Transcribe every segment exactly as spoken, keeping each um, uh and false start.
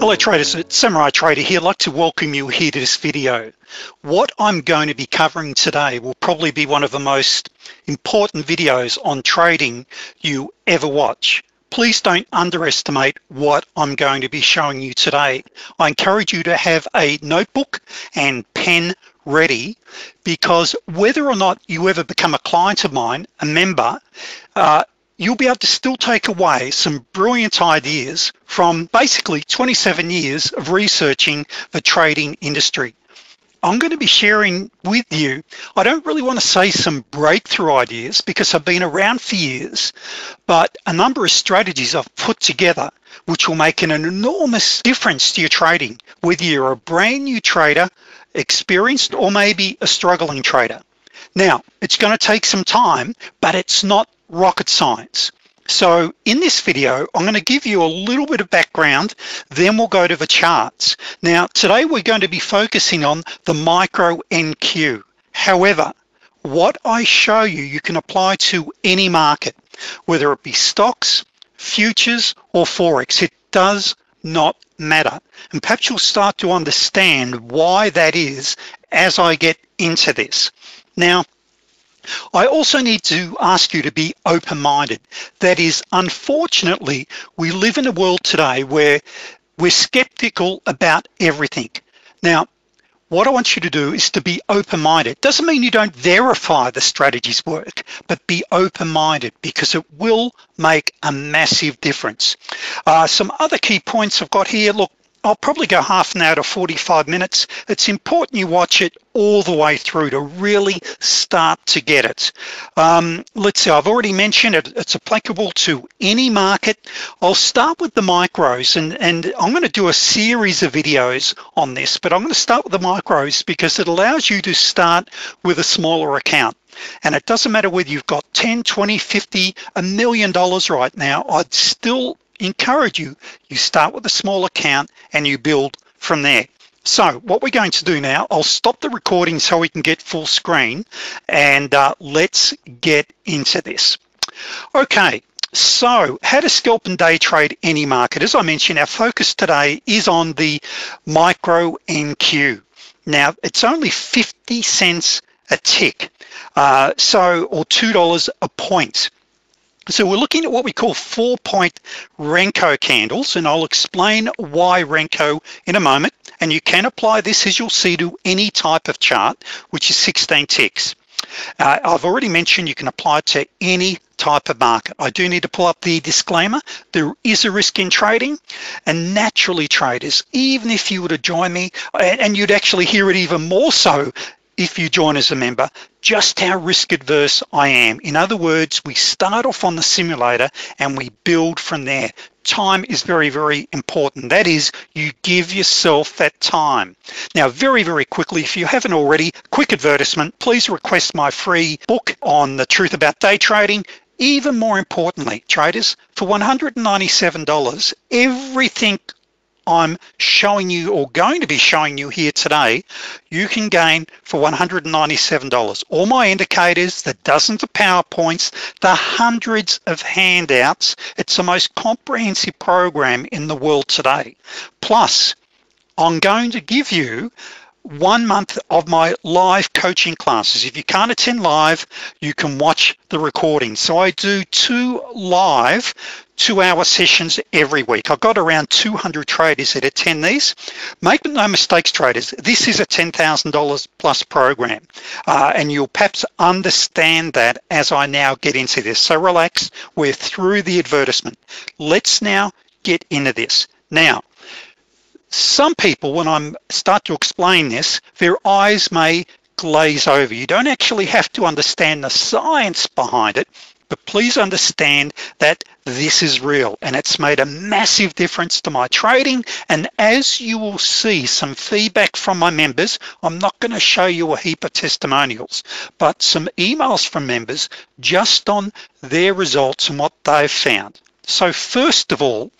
Hello traders, it's Samurai Trader here. I'd like to welcome you here to this video. What I'm going to be covering today will probably be one of the most important videos on trading you ever watch. Please don't underestimate what I'm going to be showing you today. I encourage you to have a notebook and pen ready, because whether or not you ever become a client of mine, a member, uh, you'll be able to still take away some brilliant ideas from basically twenty-seven years of researching the trading industry. I'm going to be sharing with you, I don't really want to say some breakthrough ideas because I've been around for years, but a number of strategies I've put together which will make an enormous difference to your trading, whether you're a brand new trader, experienced, or maybe a struggling trader. Now, it's going to take some time, but it's not rocket science. So in this video, I'm going to give you a little bit of background, then we'll go to the charts. Now, today we're going to be focusing on the micro N Q. However, what I show you, you can apply to any market, whether it be stocks, futures, or Forex. It does not matter. And perhaps you'll start to understand why that is as I get into this. Now, I also need to ask you to be open-minded. That is, unfortunately, we live in a world today where we're skeptical about everything. Now, what I want you to do is to be open-minded. Doesn't mean you don't verify the strategy's work, but be open-minded because it will make a massive difference. Uh, some other key points I've got here. Look, I'll probably go half an hour to forty-five minutes. It's important you watch it all the way through to really start to get it. Um, let's see, I've already mentioned it, it's applicable to any market. I'll start with the micros, and, and I'm going to do a series of videos on this, but I'm going to start with the micros because it allows you to start with a smaller account. And it doesn't matter whether you've got ten, twenty, fifty, a million dollars right now, I'd still encourage you, you start with a small account and you build from there. So what we're going to do now, I'll stop the recording so we can get full screen, and uh, let's get into this. Okay, so how to scalp and day trade any market. As I mentioned, our focus today is on the micro N Q. Now, it's only fifty cents a tick, uh, so or two dollars a point. So we're looking at what we call four-point Renko candles, and I'll explain why Renko in a moment. And you can apply this, as you'll see, to any type of chart, which is sixteen ticks. Uh, I've already mentioned you can apply it to any type of market. I do need to pull up the disclaimer. There is a risk in trading, and naturally, traders, even if you were to join me, and you'd actually hear it even more so if you join as a member, just how risk adverse I am. In other words, we start off on the simulator and we build from there. Time is very, very important. That is, you give yourself that time. Now, very, very quickly, if you haven't already, quick advertisement, please request my free book on the truth about day trading. Even more importantly, traders, for one hundred ninety-seven dollars, everything I'm showing you or going to be showing you here today, you can gain for one hundred ninety-seven dollars. All my indicators, the dozens of PowerPoints, the hundreds of handouts. It's the most comprehensive program in the world today. Plus, I'm going to give you one month of my live coaching classes. If you can't attend live, you can watch the recording. So I do two live two-hour sessions every week. I've got around two hundred traders that attend these. Make no mistakes, traders, this is a ten thousand dollars plus program, uh, and you'll perhaps understand that as I now get into this. So relax, we're through the advertisement. Let's now get into this. Now, some people, when I start to explain this, their eyes may glaze over. You don't actually have to understand the science behind it, but please understand that this is real, and it's made a massive difference to my trading. And as you will see some feedback from my members, I'm not going to show you a heap of testimonials, but some emails from members just on their results and what they've found. So first of all,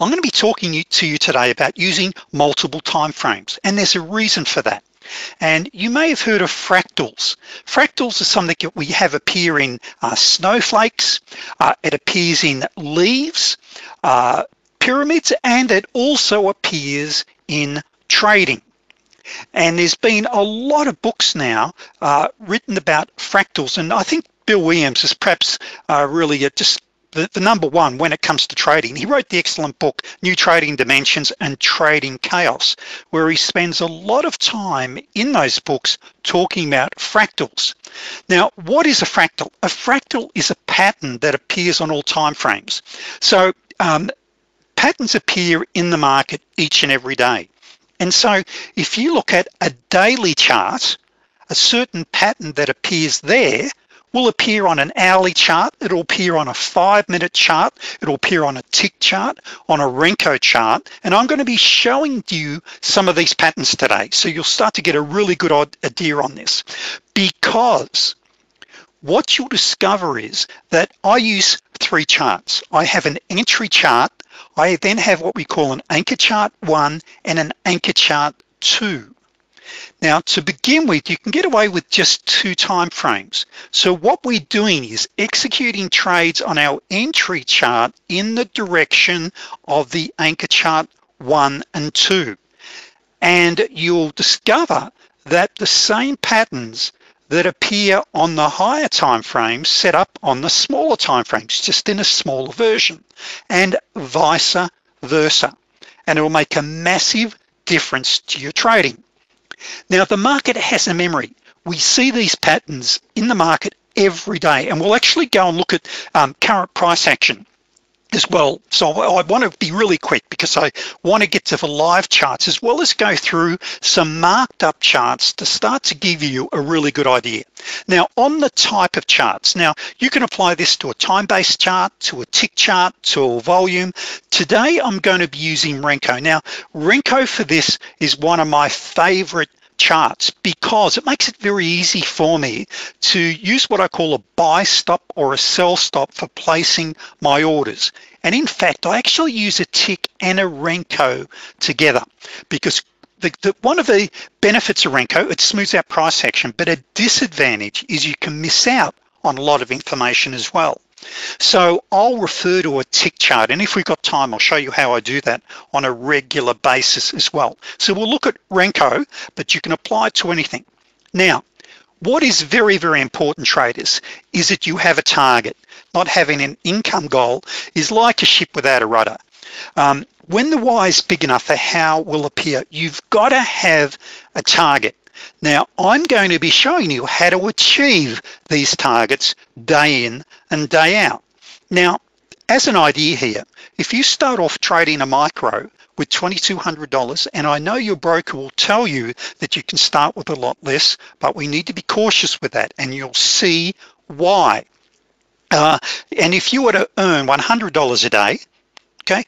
I'm going to be talking to you today about using multiple time frames, and there's a reason for that. And you may have heard of fractals. Fractals are something that we have appear in uh, snowflakes, uh, it appears in leaves, uh, pyramids, and it also appears in trading. And there's been a lot of books now uh, written about fractals, and I think Bill Williams is perhaps uh, really a, just the, the number one when it comes to trading. He wrote the excellent book, New Trading Dimensions and Trading Chaos, where he spends a lot of time in those books talking about fractals. Now, what is a fractal? A fractal is a pattern that appears on all time frames. So um, patterns appear in the market each and every day. And so if you look at a daily chart, a certain pattern that appears there will appear on an hourly chart, it'll appear on a five minute chart, it'll appear on a tick chart, on a Renko chart, and I'm going to be showing you some of these patterns today. So you'll start to get a really good idea on this, because what you'll discover is that I use three charts. I have an entry chart, I then have what we call an anchor chart one and an anchor chart two. Now, to begin with, you can get away with just two time frames. So what we're doing is executing trades on our entry chart in the direction of the anchor chart one and two. And you'll discover that the same patterns that appear on the higher time frames set up on the smaller time frames, just in a smaller version, and vice versa. And it will make a massive difference to your trading. Now, the market has a memory. We see these patterns in the market every day, and we'll actually go and look at um, current price action as well. So I want to be really quick because I want to get to the live charts as well as go through some marked up charts to start to give you a really good idea. Now, on the type of charts, now you can apply this to a time-based chart, to a tick chart, to a volume. Today, I'm going to be using Renko. Now, Renko for this is one of my favorite charts because it makes it very easy for me to use what I call a buy stop or a sell stop for placing my orders. And in fact, I actually use a tick and a Renko together because the, the, one of the benefits of Renko, it smooths out price action, but a disadvantage is you can miss out on a lot of information as well. So I'll refer to a tick chart, and if we've got time, I'll show you how I do that on a regular basis as well. So we'll look at Renko, but you can apply it to anything. Now, what is very, very important, traders, is that you have a target. Not having an income goal is like a ship without a rudder. Um, when the why is big enough, the how will appear. You've got to have a target. Now, I'm going to be showing you how to achieve these targets day in and day out. Now, as an idea here, if you start off trading a micro with twenty-two hundred dollars, and I know your broker will tell you that you can start with a lot less, but we need to be cautious with that, and you'll see why. Uh, and if you were to earn one hundred dollars a day, okay,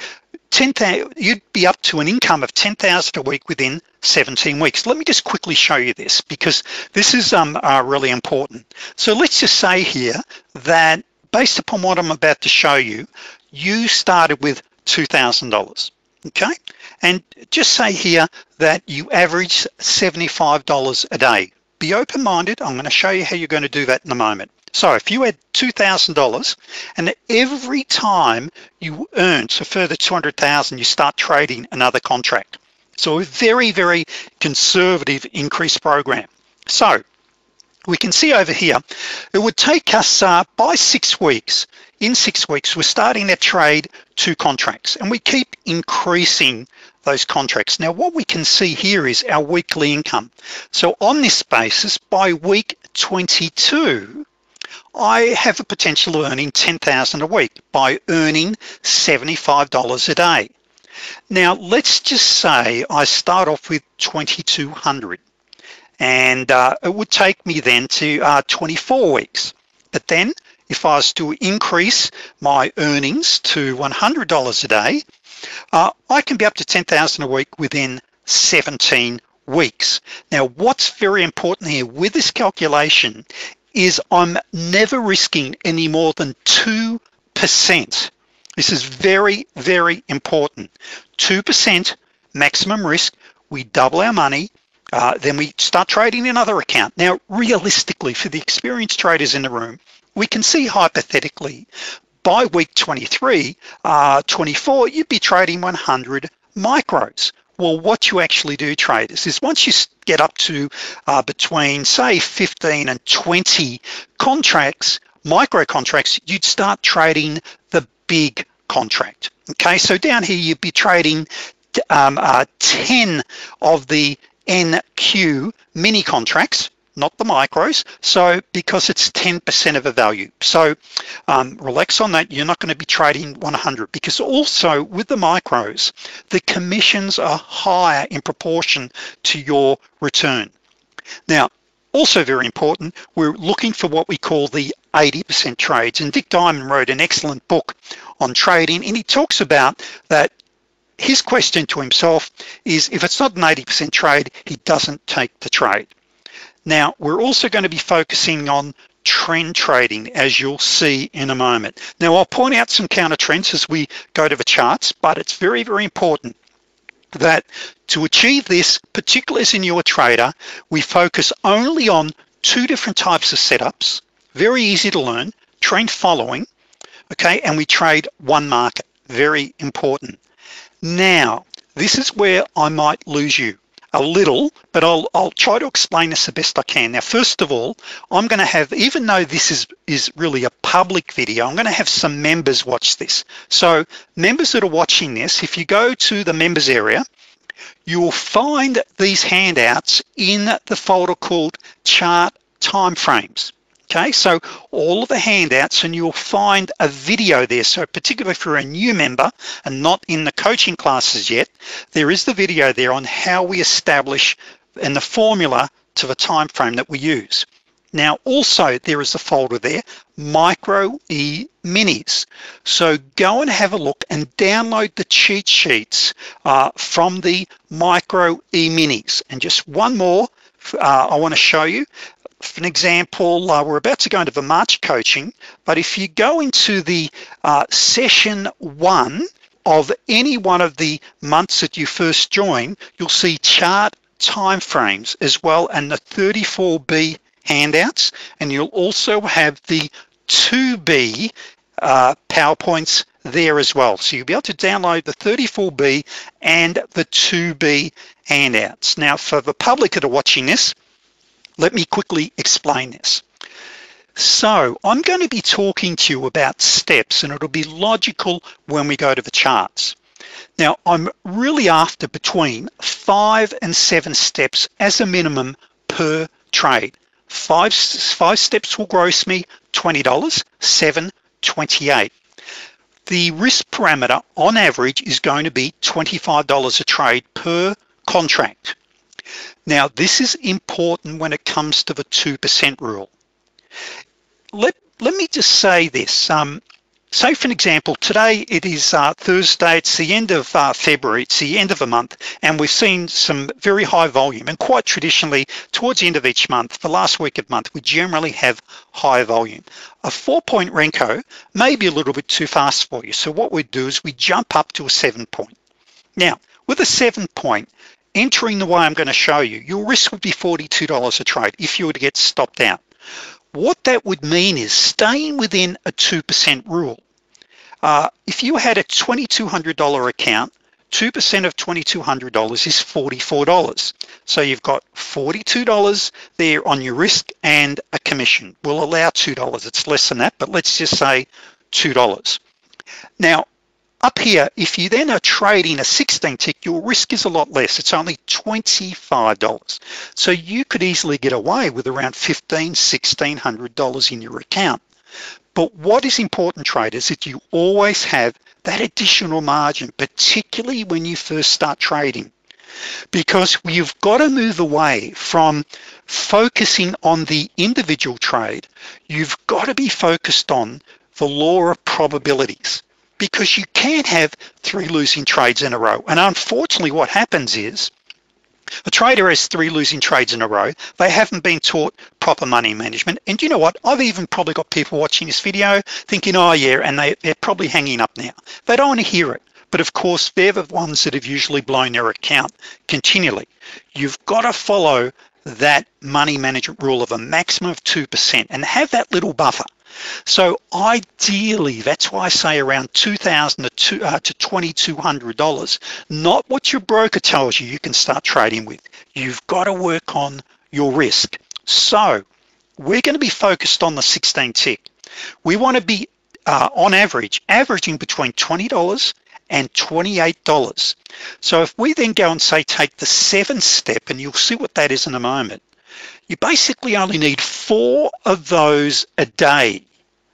ten thousand, you'd be up to an income of ten thousand a week within seventeen weeks. Let me just quickly show you this because this is um, uh, really important. So let's just say here that based upon what I'm about to show you, you started with two thousand dollars, okay? And just say here that you averaged seventy-five dollars a day. Be open-minded. I'm going to show you how you're going to do that in a moment. So if you had two thousand dollars and every time you earn a further two hundred thousand dollars, you start trading another contract. So a very, very conservative increase program. So we can see over here, it would take us uh, by six weeks. In six weeks, we're starting to trade two contracts and we keep increasing those contracts. Now, what we can see here is our weekly income. So on this basis, by week twenty-two, I have a potential of earning ten thousand dollars a week by earning seventy-five dollars a day. Now, let's just say I start off with twenty-two hundred dollars and uh, it would take me then to uh, twenty-four weeks. But then if I was to increase my earnings to one hundred dollars a day, uh, I can be up to ten thousand dollars a week within seventeen weeks. Now, what's very important here with this calculation is I'm never risking any more than two percent. This is very, very important. two percent maximum risk. We double our money, uh, then we start trading another account. Now, realistically, for the experienced traders in the room, we can see hypothetically by week twenty-three, uh, twenty-four, you'd be trading one hundred micros. Well, what you actually do, traders, is once you get up to uh, between, say, fifteen and twenty contracts, micro contracts, you'd start trading the big contract. Okay, so down here, you'd be trading um, uh, ten of the N Q mini contracts, not the micros, so because it's ten percent of a value. So um, relax on that, you're not going to be trading one hundred, because also with the micros, the commissions are higher in proportion to your return. Now, also very important, we're looking for what we call the eighty percent trades, and Dick Diamond wrote an excellent book on trading, and he talks about that. His question to himself is, if it's not an eighty percent trade, he doesn't take the trade. Now, we're also going to be focusing on trend trading, as you'll see in a moment. Now, I'll point out some counter trends as we go to the charts, but it's very, very important that to achieve this, particularly as a newer trader, we focus only on two different types of setups, very easy to learn, trend following, okay, and we trade one market, very important. Now, this is where I might lose you a little, but I'll, I'll try to explain this the best I can. Now, first of all, I'm going to have, even though this is, is really a public video, I'm going to have some members watch this. So members that are watching this, if you go to the members area, you will find these handouts in the folder called chart timeframes. Okay, so all of the handouts, and you'll find a video there. So particularly if you're a new member and not in the coaching classes yet, there is the video there on how we establish and the formula to the time frame that we use. Now, also there is a folder there, Micro E Minis. So go and have a look and download the cheat sheets uh, from the Micro E Minis. And just one more uh, I wanna show you. For an example, uh, we're about to go into the March coaching, but if you go into the uh, session one of any one of the months that you first join, you'll see chart timeframes as well, and the thirty-four B handouts, and you'll also have the two B uh, PowerPoints there as well. So you'll be able to download the thirty-four B and the two B handouts. Now, for the public that are watching this, let me quickly explain this. So I'm going to be talking to you about steps, and it'll be logical when we go to the charts. Now, I'm really after between five and seven steps as a minimum per trade. Five, five steps will gross me twenty dollars, seven, twenty-eight. The risk parameter on average is going to be twenty-five dollars a trade per contract. Now, this is important when it comes to the two percent rule. Let, let me just say this. Um, say, for an example, today it is uh, Thursday, it's the end of uh, February, it's the end of the month, and we've seen some very high volume. And quite traditionally, towards the end of each month, the last week of the month, we generally have high volume. A four-point Renko may be a little bit too fast for you. So what we do is we jump up to a seven-point. Now, with a seven-point, entering the way I'm going to show you, your risk would be forty-two dollars a trade if you were to get stopped out. What that would mean is staying within a two percent rule. Uh, if you had a twenty-two hundred dollar account, two percent of twenty-two hundred dollars is forty-four dollars. So you've got forty-two dollars there on your risk and a commission. We'll allow two dollars. It's less than that, but let's just say two dollars. Now, up here, if you then are trading a sixteen tick, your risk is a lot less. It's only twenty-five dollars. So you could easily get away with around fifteen hundred, sixteen hundred dollars in your account. But what is important, traders, is that you always have that additional margin, particularly when you first start trading, because you've got to move away from focusing on the individual trade. You've got to be focused on the law of probabilities, because you can't have three losing trades in a row. And unfortunately, what happens is a trader has three losing trades in a row. They haven't been taught proper money management. And you know what? I've even probably got people watching this video thinking, oh yeah, and they, they're probably hanging up now. They don't want to hear it. But of course, they're the ones that have usually blown their account continually. You've got to follow that money management rule of a maximum of two percent and have that little buffer. So ideally, that's why I say around two thousand to twenty-two hundred dollars, not what your broker tells you you can start trading with. You've got to work on your risk. So we're going to be focused on the sixteen tick. We want to be uh, on average, averaging between twenty dollars and twenty-eight dollars. So if we then go and say, take the seven step, and you'll see what that is in a moment, you basically only need four of those a day,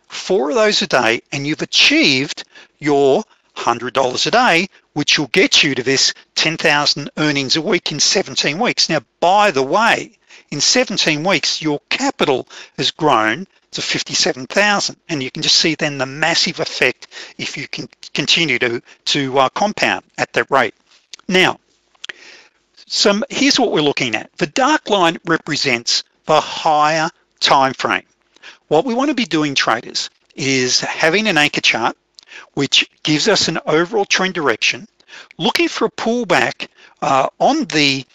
four of those a day, and you've achieved your one hundred dollars a day, which will get you to this ten thousand earnings a week in seventeen weeks. Now, by the way, in seventeen weeks, your capital has grown to fifty-seven thousand, and you can just see then the massive effect if you can continue to, to uh, compound at that rate. Now, some, here's what we're looking at. The dark line represents the higher time frame. What we want to be doing, traders, is having an anchor chart, which gives us an overall trend direction, looking for a pullback uh, on the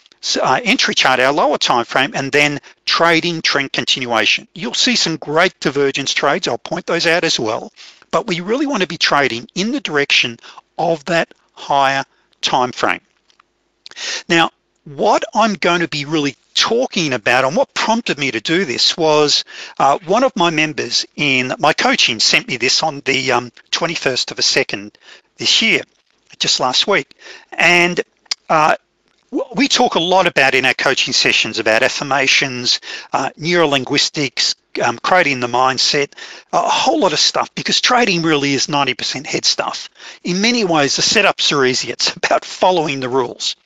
Uh, entry chart, our lower time frame, and then trading trend continuation. You'll see some great divergence trades. I'll point those out as well, but we really want to be trading in the direction of that higher time frame. Now, what I'm going to be really talking about, and what prompted me to do this, was uh, one of my members in my coaching sent me this on the um, twenty-first of the second this year, just last week, and uh, we talk a lot about in our coaching sessions about affirmations, uh, neurolinguistics, um, creating the mindset, a whole lot of stuff, because trading really is ninety percent head stuff. In many ways, the setups are easy. It's about following the rules.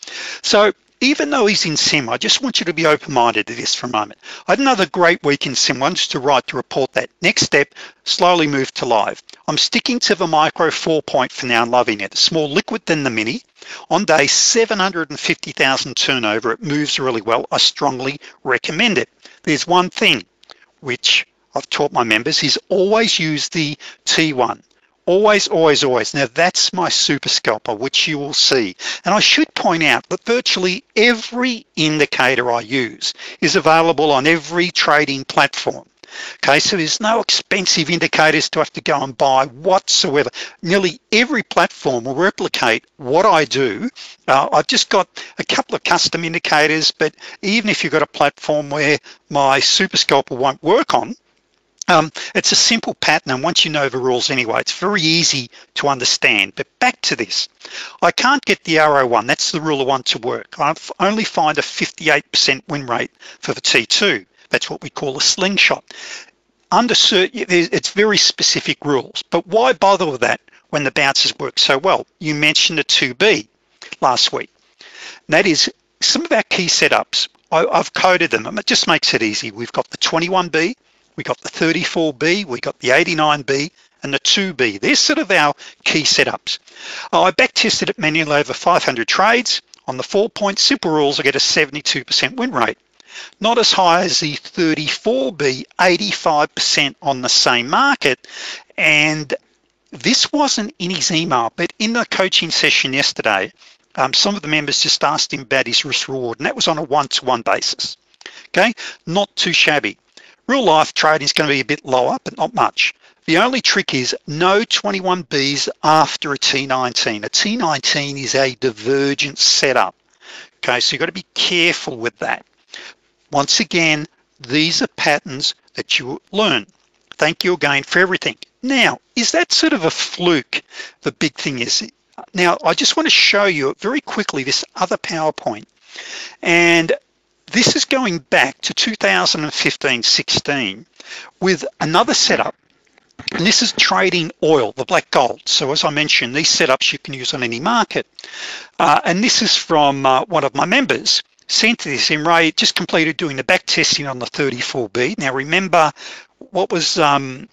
So even though he's in Sim, I just want you to be open-minded to this for a moment. I had another great week in Sim, one just to write to report that. Next step, slowly move to live. I'm sticking to the micro four point for now and loving it. It's more liquid than the mini. On day seven hundred fifty thousand turnover, it moves really well. I strongly recommend it. There's one thing which I've taught my members is always use the T one. Always, always, always. Now that's my super scalper, which you will see. And I should point out that virtually every indicator I use is available on every trading platform. Okay, so there's no expensive indicators to have to go and buy whatsoever. Nearly every platform will replicate what I do. Uh, I've just got a couple of custom indicators, but even if you've got a platform where my super scalper won't work on, Um, it's a simple pattern, and once you know the rules anyway, it's very easy to understand. But back to this, I can't get the R O one, that's the rule of one, to work. I only find a fifty-eight percent win rate for the T two. That's what we call a slingshot. Under certain, it's very specific rules, but why bother with that when the bounces work so well? You mentioned the two B last week. And that is some of our key setups. I, I've coded them, and it just makes it easy. We've got the twenty-one B, we got the thirty-four B, we got the eighty-nine B, and the two B. They're sort of our key setups. Oh, I back tested it manually over five hundred trades. On the four point simple rules, I get a seventy-two percent win rate. Not as high as the thirty-four B, eighty-five percent on the same market. And this wasn't in his email, but in the coaching session yesterday, um, some of the members just asked him about his risk reward, and that was on a one-to-one basis. Okay, not too shabby. Real life trading is going to be a bit lower, but not much. The only trick is no twenty-one Bs after a T nineteen. A T nineteen is a divergent setup. Okay, so you've got to be careful with that. Once again, these are patterns that you learn. Thank you again for everything. Now, is that sort of a fluke? The big thing is, now I just want to show you very quickly this other PowerPoint. And this is going back to two thousand fifteen sixteen with another setup, and this is trading oil, the black gold. So as I mentioned, these setups you can use on any market. Uh, and this is from uh, one of my members sent to this. Ray just completed doing the back testing on the thirty-four B. Now remember, what was um,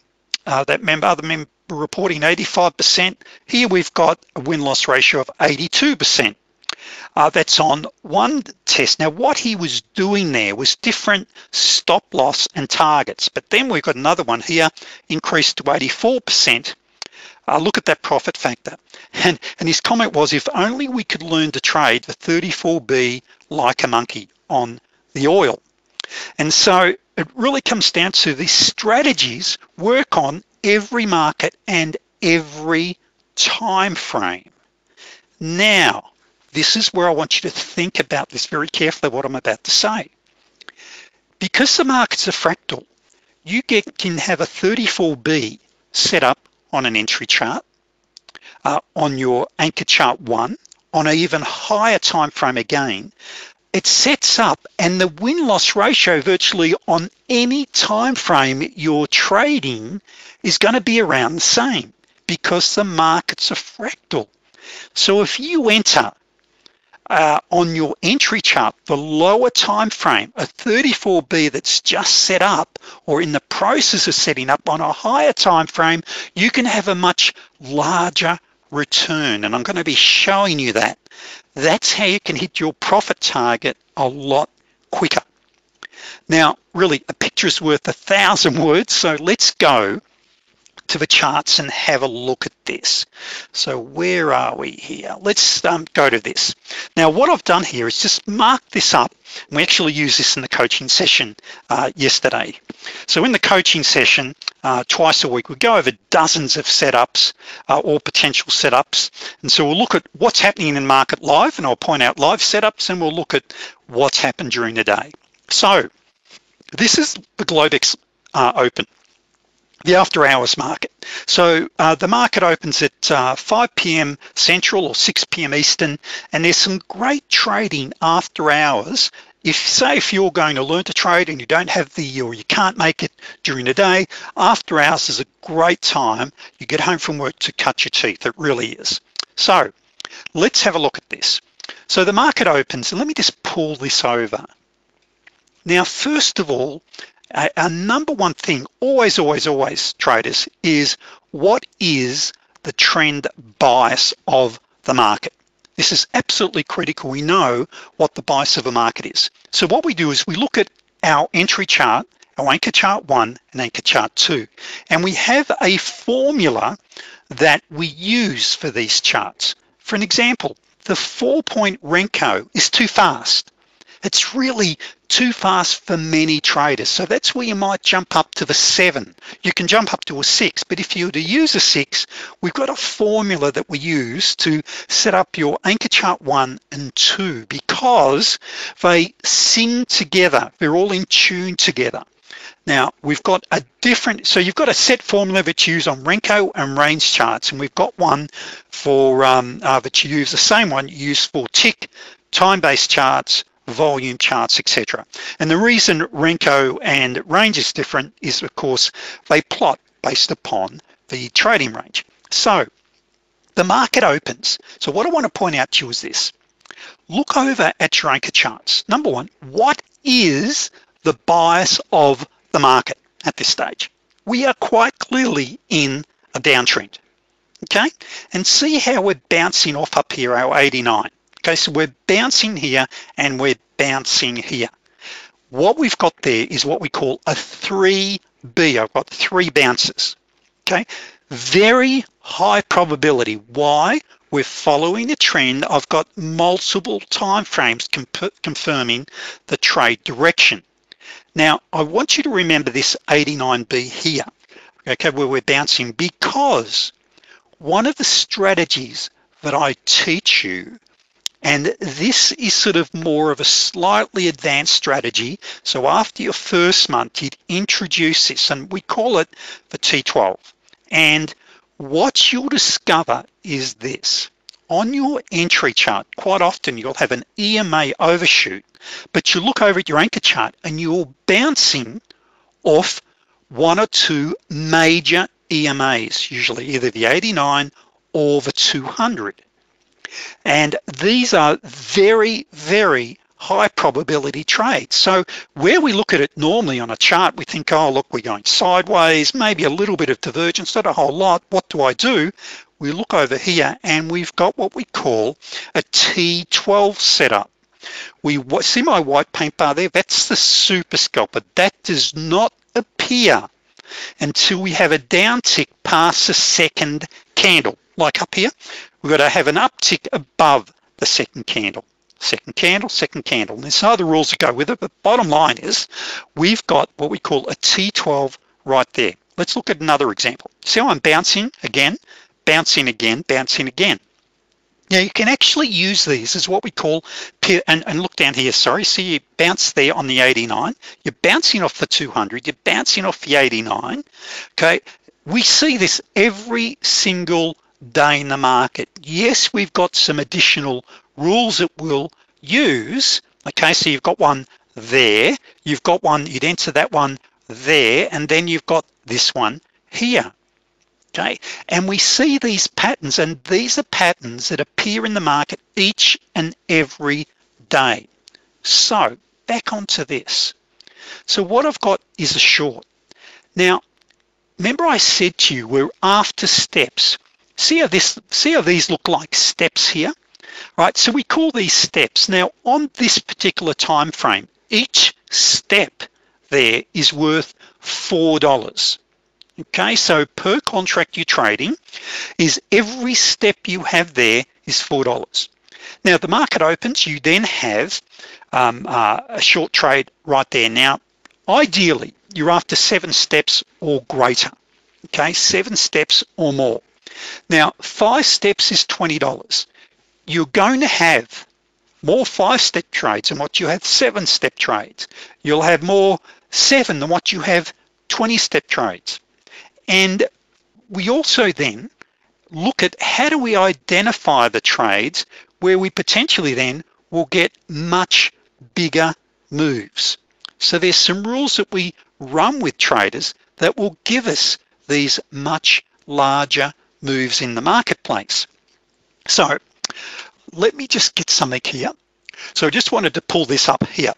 uh, that member, other member reporting eighty-five percent? Here we've got a win-loss ratio of eighty-two percent. Uh, that's on one test. Now, what he was doing there was different stop loss and targets, but then we've got another one here, increased to eighty-four percent. Uh, look at that profit factor. And, and his comment was, if only we could learn to trade the thirty-four B like a monkey on the oil. And so it really comes down to these strategies work on every market and every time frame. Now, this is where I want you to think about this very carefully, what I'm about to say. Because the markets are fractal, you get, can have a thirty-four B set up on an entry chart, uh, on your anchor chart one, on an even higher time frame again. It sets up, and the win-loss ratio virtually on any time frame you're trading is going to be around the same because the markets are fractal. So if you enter uh, on your entry chart the lower time frame, a thirty-four B that's just set up or in the process of setting up on a higher time frame, you can have a much larger return, and I'm going to be showing you that. That's how you can hit your profit target a lot quicker. Now, really, a picture is worth a thousand words, so let's go to the charts and have a look at this. So where are we here? Let's um, go to this. Now, what I've done here is just mark this up. We actually used this in the coaching session uh, yesterday. So in the coaching session, uh, twice a week, we go over dozens of setups uh, or potential setups. And so we'll look at what's happening in market live, and I'll point out live setups, and we'll look at what's happened during the day. So this is the Globex uh, open, the after hours market. So uh, the market opens at uh, five P M Central or six P M Eastern, and there's some great trading after hours. If say if you're going to learn to trade and you don't have the, or you can't make it during the day, after hours is a great time. You get home from work to cut your teeth, it really is. So let's have a look at this. So the market opens, and let me just pull this over. Now, first of all, our number one thing, always, always, always, traders, is what is the trend bias of the market? This is absolutely critical. We know what the bias of a market is. So what we do is we look at our entry chart, our anchor chart one and anchor chart two, and we have a formula that we use for these charts. For an example, the four-point Renko is too fast. It's really too fast for many traders. So that's where you might jump up to the seven. You can jump up to a six, but if you were to use a six, we've got a formula that we use to set up your anchor chart one and two because they sing together. They're all in tune together. Now we've got a different, so you've got a set formula that you use on Renko and range charts, and we've got one for um, uh, that you use, the same one you use for tick, time-based charts, volume charts, et cetera. And the reason Renko and range is different is, of course, they plot based upon the trading range. So the market opens. So what I want to point out to you is this. Look over at your anchor charts. Number one, what is the bias of the market at this stage? We are quite clearly in a downtrend, okay? And see how we're bouncing off up here, our eighty-nine. Okay, so we're bouncing here and we're bouncing here. What we've got there is what we call a three B. I've got three bounces, okay? Very high probability. Why? We're following a trend. I've got multiple time frames confirming the trade direction. Now, I want you to remember this eighty-nine B here, okay, where we're bouncing, because one of the strategies that I teach you, and this is sort of more of a slightly advanced strategy. So after your first month, you'd introduce this, and we call it the T twelve. And what you'll discover is this. On your entry chart, quite often you'll have an E M A overshoot, but you look over at your anchor chart and you're bouncing off one or two major E M As, usually either the eighty-nine or the two hundred. And these are very, very high probability trades. So where we look at it normally on a chart, we think, oh, look, we're going sideways, maybe a little bit of divergence, not a whole lot. What do I do? We look over here and we've got what we call a T twelve setup. We see my white paint bar there? That's the super scalper. That does not appear until we have a downtick past the second candle. Like up here, we've got to have an uptick above the second candle. second candle, second candle. And there's some other rules that go with it, but bottom line is we've got what we call a T twelve right there. Let's look at another example. See how I'm bouncing again, bouncing again, bouncing again. Now you can actually use these as what we call, and, and look down here, sorry, see you bounce there on the eighty-nine, you're bouncing off the two hundred, you're bouncing off the eighty-nine, okay? We see this every single day in the market. Yes, we've got some additional rules that we'll use, okay? So you've got one there, you've got one, you'd enter that one there, and then you've got this one here. Okay, and we see these patterns, and these are patterns that appear in the market each and every day. So back onto this. So what I've got is a short. Now, remember I said to you, we're after steps. See how this, see how these look like steps here, right? So we call these steps. Now on this particular time frame, each step there is worth four dollars. Okay, so per contract you're trading is every step you have there is four dollars. Now the market opens, you then have um, uh, a short trade right there. Now, ideally, you're after seven steps or greater. Okay, seven steps or more. Now, five steps is twenty dollars. You're going to have more five-step trades than what you have seven-step trades. You'll have more seven than what you have twenty-step trades. And we also then look at how do we identify the trades where we potentially then will get much bigger moves. So there's some rules that we run with traders that will give us these much larger moves in the marketplace. So let me just get something here. So I just wanted to pull this up here.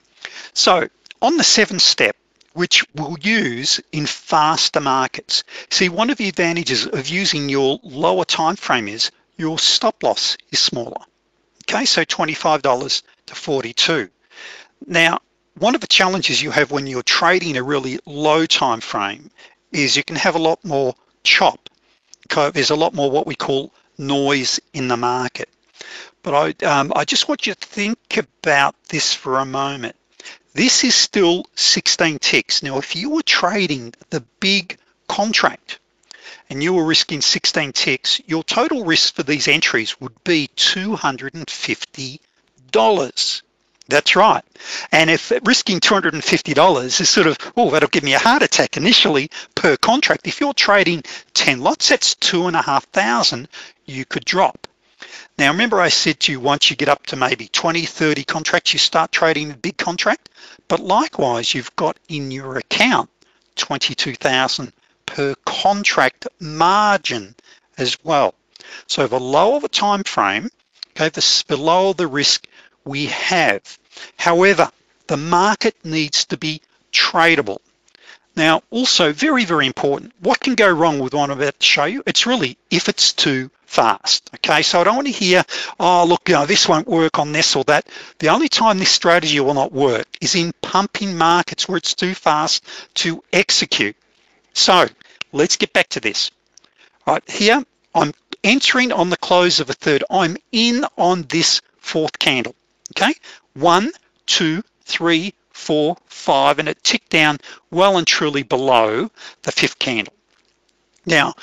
So on the seventh step, which we'll use in faster markets. See, one of the advantages of using your lower time frame is your stop loss is smaller. Okay, so twenty-five dollars to forty-two dollars. Now, one of the challenges you have when you're trading a really low time frame is you can have a lot more chop. Okay, there's a lot more what we call noise in the market. But I, um, I just want you to think about this for a moment. This is still sixteen ticks. Now, if you were trading the big contract and you were risking sixteen ticks, your total risk for these entries would be two hundred fifty dollars. That's right. And if risking two hundred fifty dollars is sort of, oh, that'll give me a heart attack initially per contract. If you're trading ten lots, that's two and a half thousand, you could drop. Now, remember I said to you, once you get up to maybe twenty, thirty contracts, you start trading a big contract, but likewise, you've got in your account twenty-two thousand per contract margin as well. So the lower the time frame, okay, the lower the risk we have. However, the market needs to be tradable. Now, also very, very important, what can go wrong with what I'm about to show you? It's really if it's too fast, okay? So I don't want to hear, oh, look, you know, this won't work on this or that. The only time this strategy will not work is in pumping markets where it's too fast to execute. So let's get back to this. All right, here, I'm entering on the close of a third. I'm in on this fourth candle, okay? One, two, three, four, five, and it ticked down well and truly below the fifth candle. Now,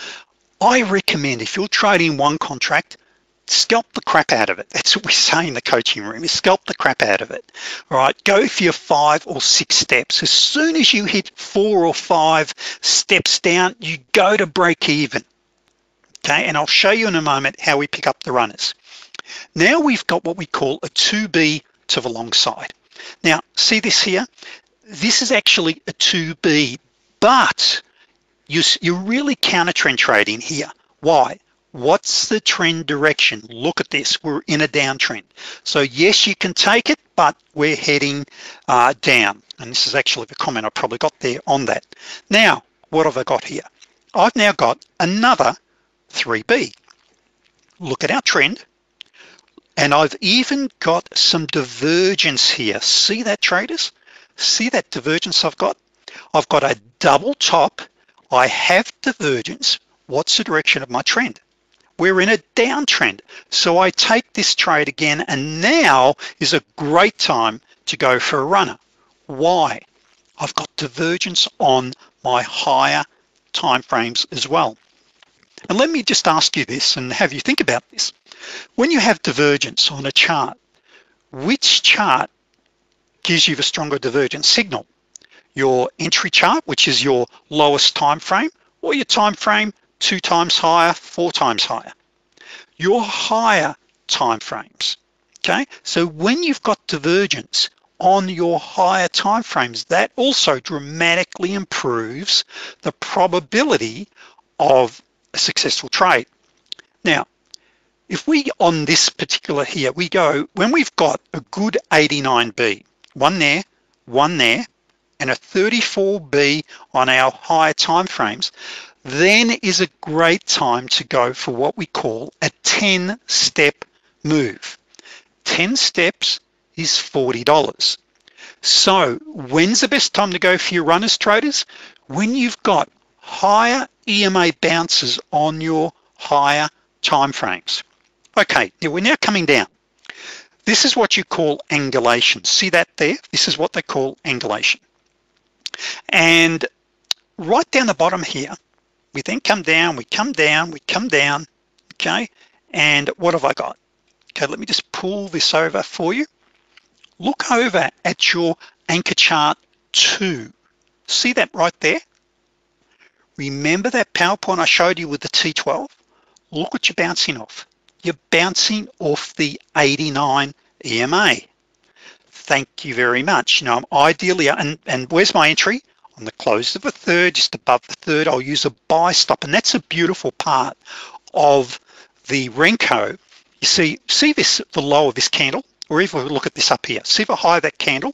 I recommend if you're trading one contract, scalp the crap out of it. That's what we say in the coaching room, is scalp the crap out of it. All right, go for your five or six steps. As soon as you hit four or five steps down, you go to break even. Okay, and I'll show you in a moment how we pick up the runners. Now we've got what we call a two B to the long side. Now, see this here? This is actually a two B, but you're really counter trend trading here. Why? What's the trend direction? Look at this, we're in a downtrend. So yes, you can take it, but we're heading uh, down. And this is actually the comment I probably got there on that. Now, what have I got here? I've now got another three B. Look at our trend. And I've even got some divergence here. See that, traders? See that divergence I've got? I've got a double top. I have divergence. What's the direction of my trend? we're in a downtrend. So I take this trade again, and now is a great time to go for a runner. Why? I've got divergence on my higher timeframes as well. And let me just ask you this and have you think about this. When you have divergence on a chart, which chart gives you the stronger divergence signal? Your entry chart, which is your lowest time frame, or your time frame two times higher, four times higher? Your higher time frames. Okay, so when you've got divergence on your higher time frames, that also dramatically improves the probability of a successful trade. Now, if we on this particular here, we go, when we've got a good eighty-nine B, one there, one there, and a thirty-four B on our higher time frames, then is a great time to go for what we call a ten step move. ten steps is forty dollars. So when's the best time to go for your runners, traders? When you've got higher E M A bounces on your higher time frames. Okay, now we're now coming down. This is what you call angulation. See that there? This is what they call angulation. And right down the bottom here, we then come down, we come down, we come down, okay? And what have I got? Okay, let me just pull this over for you. Look over at your anchor chart two. See that right there? Remember that PowerPoint I showed you with the T twelve? Look what you're bouncing off. You're bouncing off the eighty-nine E M A. Thank you very much. You know, I'm ideally, and, and where's my entry? On the close of a third, just above the third, I'll use a buy stop. And that's a beautiful part of the Renko. You see, see this, the low of this candle, or even look at this up here. See the high of that candle?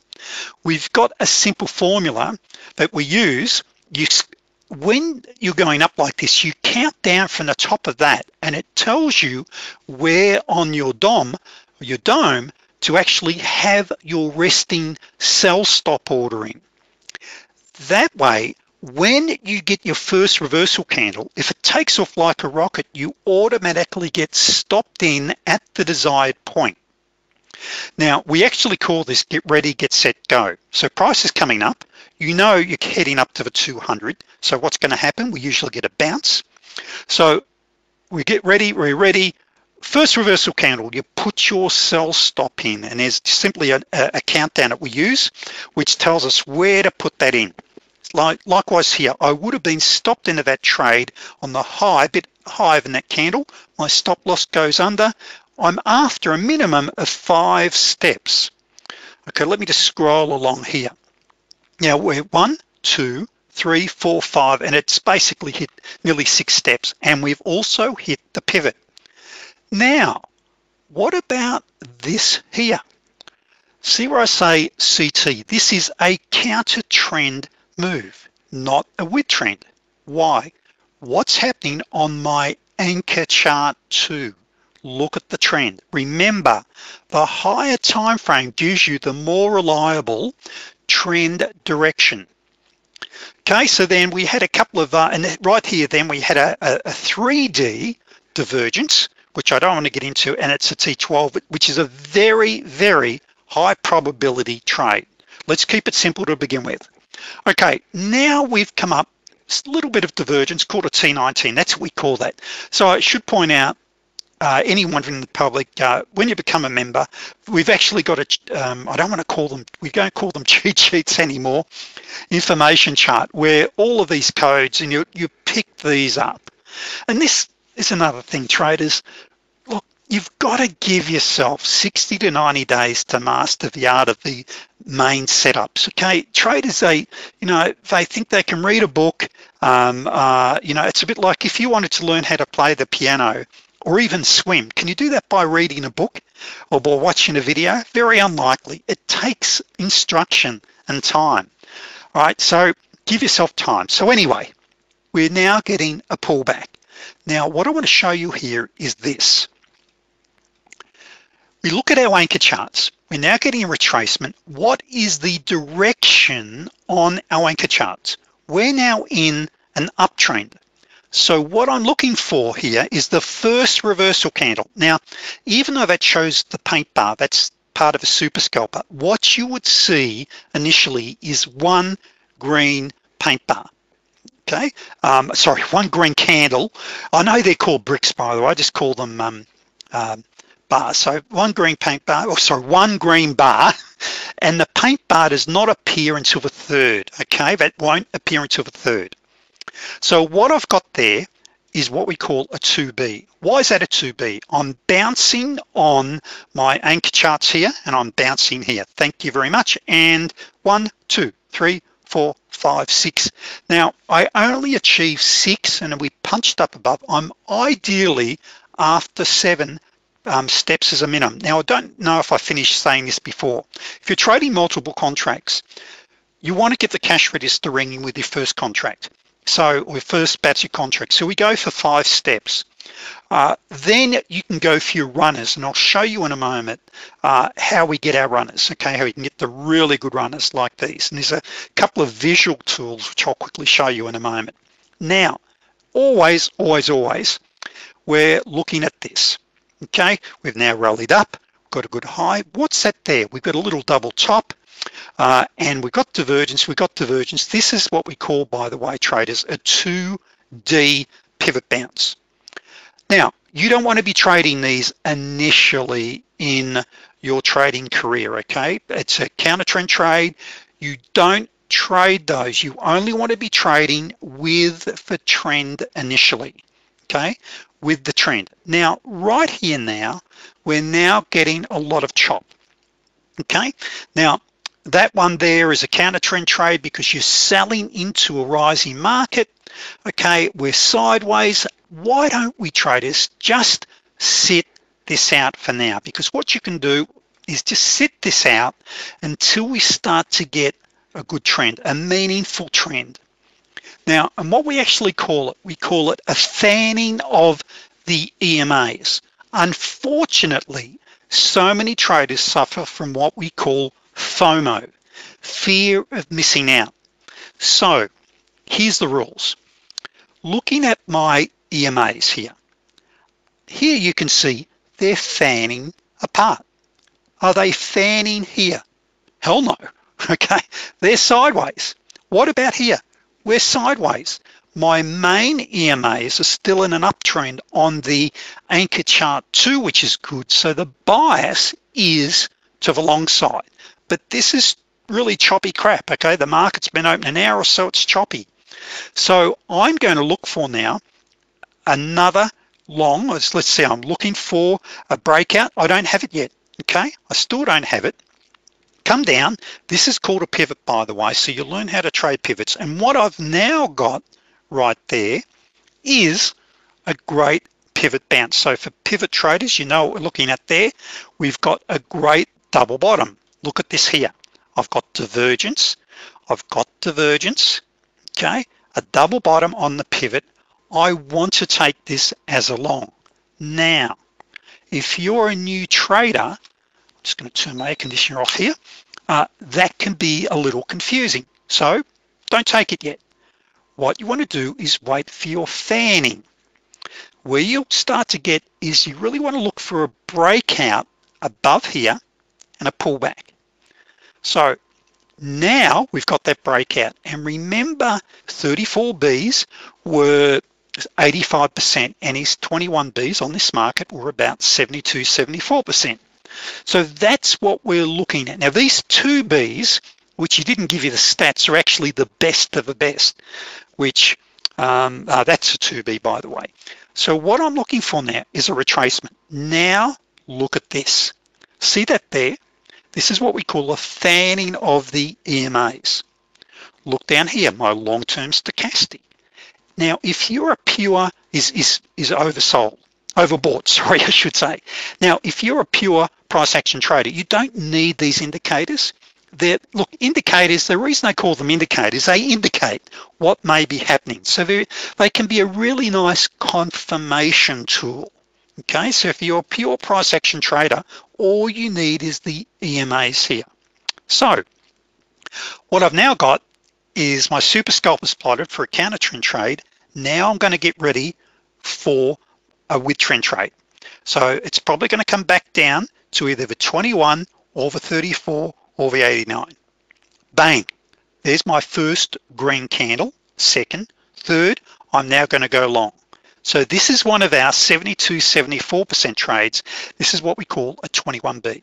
We've got a simple formula that we use. You, when you're going up like this, you count down from the top of that, and it tells you where on your D O M, or your dome, to actually have your resting sell stop order in. That way, when you get your first reversal candle, if it takes off like a rocket, you automatically get stopped in at the desired point. Now, we actually call this get ready, get set, go. So price is coming up. You know you're heading up to the two hundred. So what's going to happen? We usually get a bounce. So we get ready, we're ready. First reversal candle, you put your sell stop in, and there's simply a, a countdown that we use, which tells us where to put that in. Like, likewise here, I would have been stopped into that trade on the high, a bit higher than that candle. My stop loss goes under. I'm after a minimum of five steps. Okay, let me just scroll along here. Now we're one, two, three, four, five, and it's basically hit nearly six steps, and we've also hit the pivot. Now, what about this here? See where I say C T? This is a counter trend move, not a with trend. Why? What's happening on my anchor chart too? Look at the trend. Remember, the higher time frame gives you the more reliable trend direction. Okay, so then we had a couple of, uh, and right here then we had a, a, a three D divergence, which I don't want to get into, and it's a T twelve, which is a very, very high probability trade. Let's keep it simple to begin with. Okay, now we've come up a little bit of divergence called a T nineteen. That's what we call that. So I should point out, uh, anyone in the public, uh, when you become a member, we've actually got a, um, I don't want to call them, we don't call them cheat sheets anymore, information chart, where all of these codes, and you, you pick these up. And this is another thing, traders. Look, you've got to give yourself sixty to ninety days to master the art of the main setups. Okay, traders, they, you know, they think they can read a book. Um, uh, you know, it's a bit like if you wanted to learn how to play the piano or even swim. Can you do that by reading a book or by watching a video? Very unlikely. It takes instruction and time. All right, so give yourself time. So anyway, we're now getting a pullback. Now, what I want to show you here is this. We look at our anchor charts. We're now getting a retracement. What is the direction on our anchor charts? We're now in an uptrend. So what I'm looking for here is the first reversal candle. Now, even though that shows the paint bar, that's part of a super scalper, what you would see initially is one green paint bar. Okay, um, sorry, one green candle. I know they're called bricks, by the way, I just call them um, um, bar. So one green paint bar, or sorry, one green bar, and the paint bar does not appear until the third, okay? That won't appear until the third. So what I've got there is what we call a two B. Why is that a two B? I'm bouncing on my anchor charts here, and I'm bouncing here. Thank you very much. And one, two, three, four, five, six. Now, I only achieved six and we punched up above. I'm ideally after seven um, steps as a minimum. Now, I don't know if I finished saying this before. If you're trading multiple contracts, you want to get the cash register ringing with your first contract. So with first batch of contracts. So we go for five steps. Uh, then you can go for your runners, and I'll show you in a moment uh, how we get our runners, okay, how we can get the really good runners like these. And there's a couple of visual tools which I'll quickly show you in a moment. Now, always, always, always, we're looking at this, okay? We've now rallied up, got a good high. What's that there? We've got a little double top. Uh, and we've got divergence, we've got divergence. This is what we call, by the way, traders, a two D pivot bounce. Now, you don't want to be trading these initially in your trading career, okay? It's a counter trend trade. You don't trade those. You only want to be trading with the trend initially, okay? With the trend. Now, right here now, we're now getting a lot of chop, okay? Now, that one there is a counter trend trade because you're selling into a rising market. Okay, we're sideways. Why don't we, traders, just sit this out for now? Because what you can do is just sit this out until we start to get a good trend, a meaningful trend. Now, and what we actually call it, we call it a fanning of the E M As. Unfortunately, so many traders suffer from what we call FOMO, fear of missing out. So here's the rules. Looking at my E M As here, here you can see they're fanning apart. Are they fanning here? Hell no, okay? They're sideways. What about here? We're sideways. My main E M As are still in an uptrend on the anchor chart too, which is good. So the bias is to the long side. But this is really choppy crap, okay? The market's been open an hour or so, it's choppy. So I'm going to look for now another long, let's, let's see, I'm looking for a breakout. I don't have it yet, okay? I still don't have it. Come down, this is called a pivot, by the way, so you learn how to trade pivots. And what I've now got right there is a great pivot bounce. So for pivot traders, you know what we're looking at there, we've got a great double bottom. Look at this here. I've got divergence. I've got divergence. Okay, a double bottom on the pivot. I want to take this as a long. Now, if you're a new trader, I'm just going to turn my air conditioner off here. Uh, that can be a little confusing. So don't take it yet. What you want to do is wait for your fanning. Where you'll start to get is you really want to look for a breakout above here and a pullback. So now we've got that breakout, and remember thirty-four Bs were eighty-five percent and his twenty-one Bs on this market were about seventy-two, seventy-four percent. So that's what we're looking at. Now these two Bs, which you didn't give you the stats, are actually the best of the best, which um, uh, that's a two B, by the way. So what I'm looking for now is a retracement. Now look at this. See that there? This is what we call a fanning of the E M As. Look down here, my long-term stochastic. Now, if you're a pure, is, is, is oversold, overbought, sorry, I should say. Now, if you're a pure price action trader, you don't need these indicators. They're, look, indicators, the reason they call them indicators, they indicate what may be happening. So they can be a really nice confirmation tool. Okay, so if you're a pure price action trader, all you need is the E M As here. So what I've now got is my super scalpers plotted for a counter trend trade Now I'm going to get ready for a with-trend trade. So it's probably going to come back down to either the twenty-one or the thirty-four or the eighty-nine. Bang, there's my first green candle, second, third, I'm now going to go long. So this is one of our seventy-two, seventy-four percent trades. This is what we call a twenty-one B.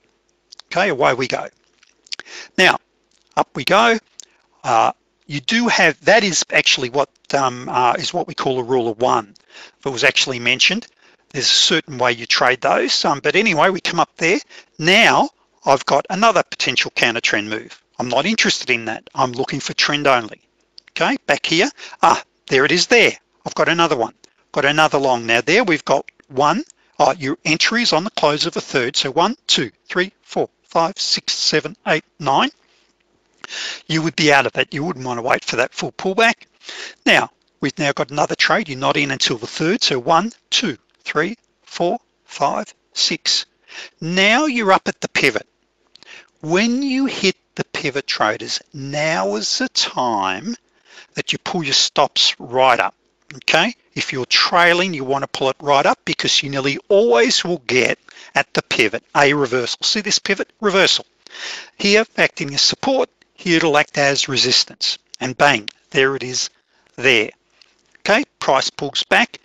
Okay, away we go. Now, up we go. Uh, you do have, that is actually what um, uh, is what we call a rule of one that was actually mentioned. There's a certain way you trade those. Um, but anyway, we come up there. Now, I've got another potential counter trend move. I'm not interested in that. I'm looking for trend only. Okay, back here. Ah, there it is there. I've got another one. Got another long. Now there we've got one. Oh, your entry is on the close of the third. So one, two, three, four, five, six, seven, eight, nine. You would be out of that. You wouldn't want to wait for that full pullback. Now, we've now got another trade. You're not in until the third. So one, two, three, four, five, six. Now you're up at the pivot. When you hit the pivot, traders, now is the time that you pull your stops right up, okay? If you're trailing, you want to pull it right up because you nearly always will get at the pivot, a reversal. See this pivot? Reversal. Here, acting as support, here it'll act as resistance. And bang, there it is there. Okay, price pulls back.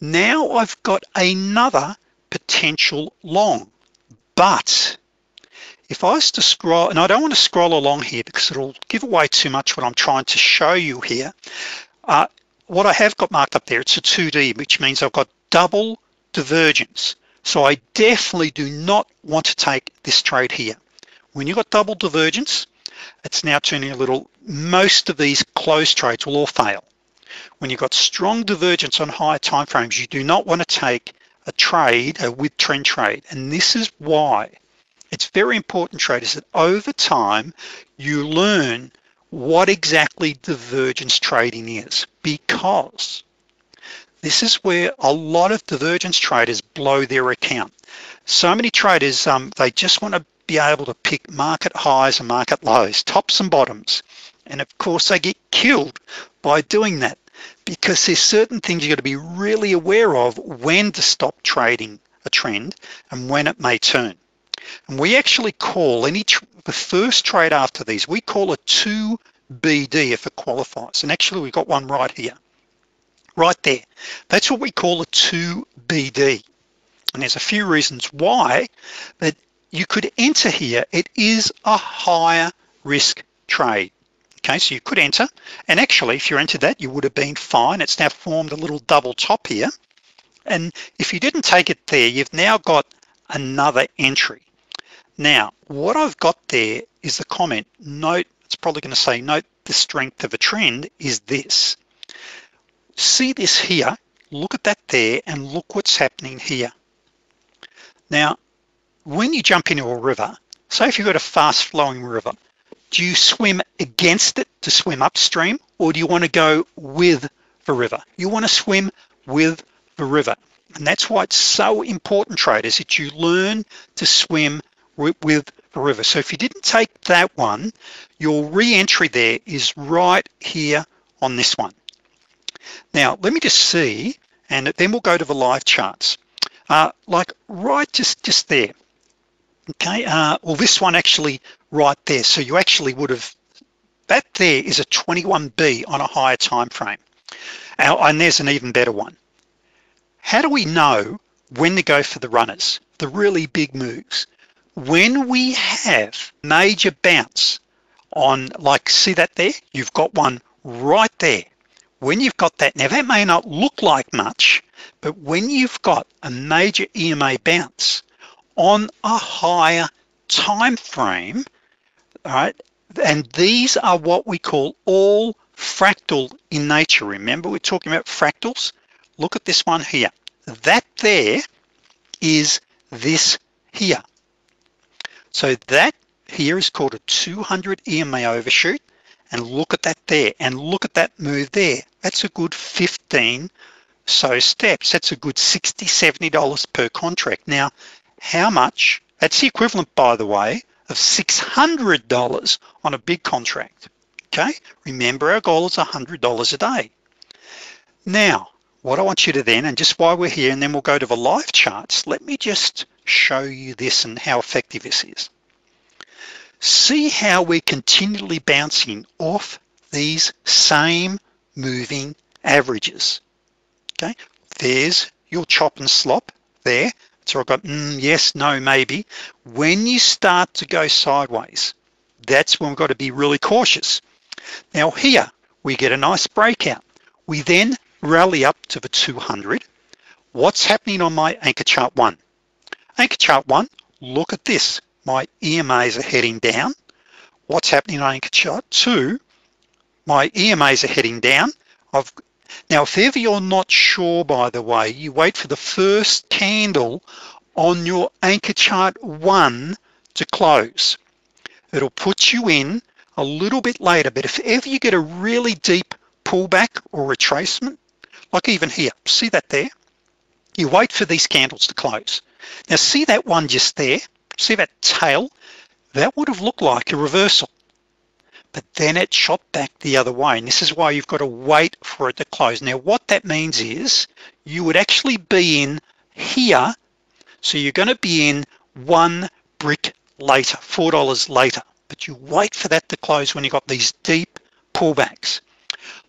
Now I've got another potential long, but if I was to scroll, and I don't want to scroll along here because it'll give away too much what I'm trying to show you here. Uh, what I have got marked up there, it's a two D, which means I've got double divergence. So I definitely do not want to take this trade here. When you've got double divergence, it's now turning a little, most of these closed trades will all fail. When you've got strong divergence on higher timeframes, you do not want to take a trade, a with trend trade. And this is why it's very important, traders, that over time you learn what exactly divergence trading is, because this is where a lot of divergence traders blow their account. So many traders, um, they just want to be able to pick market highs and market lows, tops and bottoms. And of course they get killed by doing that because there's certain things you've got to be really aware of when to stop trading a trend and when it may turn. And we actually call any tr the first trade after these, we call a two B D if it qualifies. And actually we've got one right here, right there. That's what we call a two B D. And there's a few reasons why, but you could enter here. It is a higher risk trade. Okay, so you could enter. And actually, if you entered that, you would have been fine. It's now formed a little double top here. And if you didn't take it there, you've now got another entry. Now, what I've got there is the comment, note, it's probably going to say, note the strength of a trend is this. See this here, look at that there, and look what's happening here. Now, when you jump into a river, say if you've got a fast flowing river, do you swim against it to swim upstream, or do you want to go with the river? You want to swim with the river. And that's why it's so important, traders, that you learn to swim with the river. So if you didn't take that one, your re-entry there is right here on this one. Now, let me just see, and then we'll go to the live charts. Uh, like right just, just there. Okay, uh, well, this one actually right there. So you actually would have, that there is a twenty-one B on a higher time frame. And there's an even better one. How do we know when to go for the runners, the really big moves? When we have major bounce on, like, see that there? You've got one right there. When you've got that, now that may not look like much, but when you've got a major E M A bounce on a higher time frame, all right, and these are what we call all fractal in nature. Remember, we're talking about fractals. Look at this one here. That there is this here. So that here is called a two hundred E M A overshoot. And look at that there. And look at that move there. That's a good fifteen so steps. That's a good sixty, seventy dollars per contract. Now, how much? That's the equivalent, by the way, of six hundred dollars on a big contract. Okay? Remember, our goal is one hundred dollars a day. Now, what I want you to then, and just while we're here, and then we'll go to the live charts, let me just show you this and how effective this is. See how we're continually bouncing off these same moving averages. Okay, there's your chop and slop there. So I've got mm, yes, no, maybe. When you start to go sideways, that's when we've got to be really cautious. Now here, we get a nice breakout. We then rally up to the two hundred. What's happening on my anchor chart one? Anchor chart one, look at this. My E M As are heading down. What's happening on anchor chart two? My E M As are heading down. I've, now, if ever you're not sure, by the way, you wait for the first candle on your anchor chart one to close. It'll put you in a little bit later, but if ever you get a really deep pullback or retracement, like even here, see that there? You wait for these candles to close. Now, see that one just there? See that tail? That would have looked like a reversal, but then it shot back the other way, and this is why you've got to wait for it to close. Now, what that means is you would actually be in here, so you're going to be in one brick later, four dollars later, but you wait for that to close when you've got these deep pullbacks.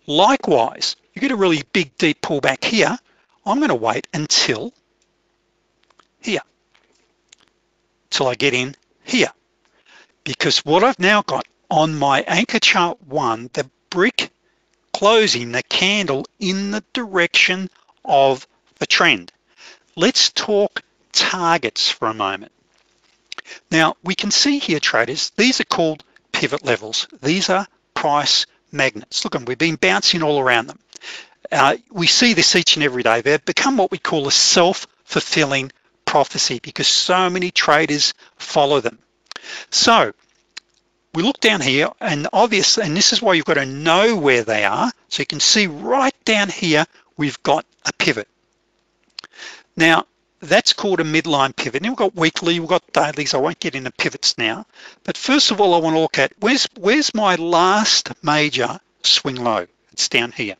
Likewise, you get a really big deep pullback here. I'm going to wait until here, till I get in here, because what I've now got on my anchor chart one, the brick closing the candle in the direction of the trend. Let's talk targets for a moment. Now, we can see here, traders, these are called pivot levels. These are price magnets. Look, and we've been bouncing all around them. Uh, we see this each and every day. They've become what we call a self-fulfilling prophecy because so many traders follow them. So we look down here, and obviously, and this is why you've got to know where they are. So you can see right down here, we've got a pivot. Now, that's called a midline pivot. Now we've got weekly, we've got dailies. I won't get into pivots now. But first of all, I want to look at where's, where's my last major swing low? It's down here.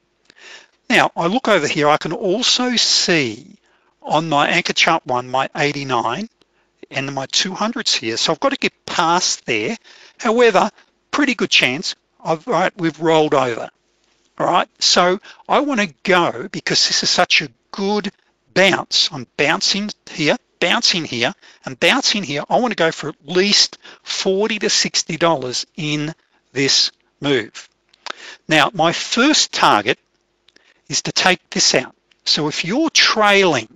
Now, I look over here, I can also see on my anchor chart one, my eighty-nine and my two hundreds here. So I've got to get past there. However, pretty good chance of, right, we've rolled over. All right, so I want to go because this is such a good bounce. I'm bouncing here, bouncing here, and bouncing here. I want to go for at least forty to sixty dollars in this move. Now, my first target is to take this out. So if you're trailing,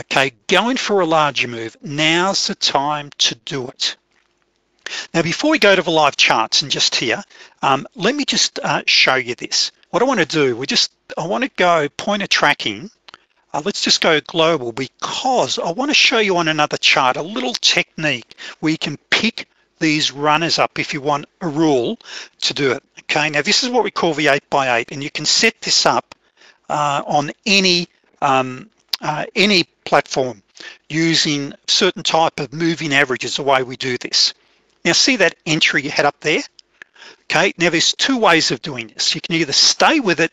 okay, going for a larger move, now's the time to do it. Now, before we go to the live charts and just here, um, let me just uh, show you this. What I want to do, we just, I want to go pointer tracking. Uh, let's just go global because I want to show you on another chart a little technique where you can pick these runners up if you want a rule to do it. Okay, now this is what we call the eight by eight, and you can set this up uh, on any, um, uh, any platform using certain type of moving averages, the way we do this. Now see that entry you had up there? Okay, now there's two ways of doing this. You can either stay with it,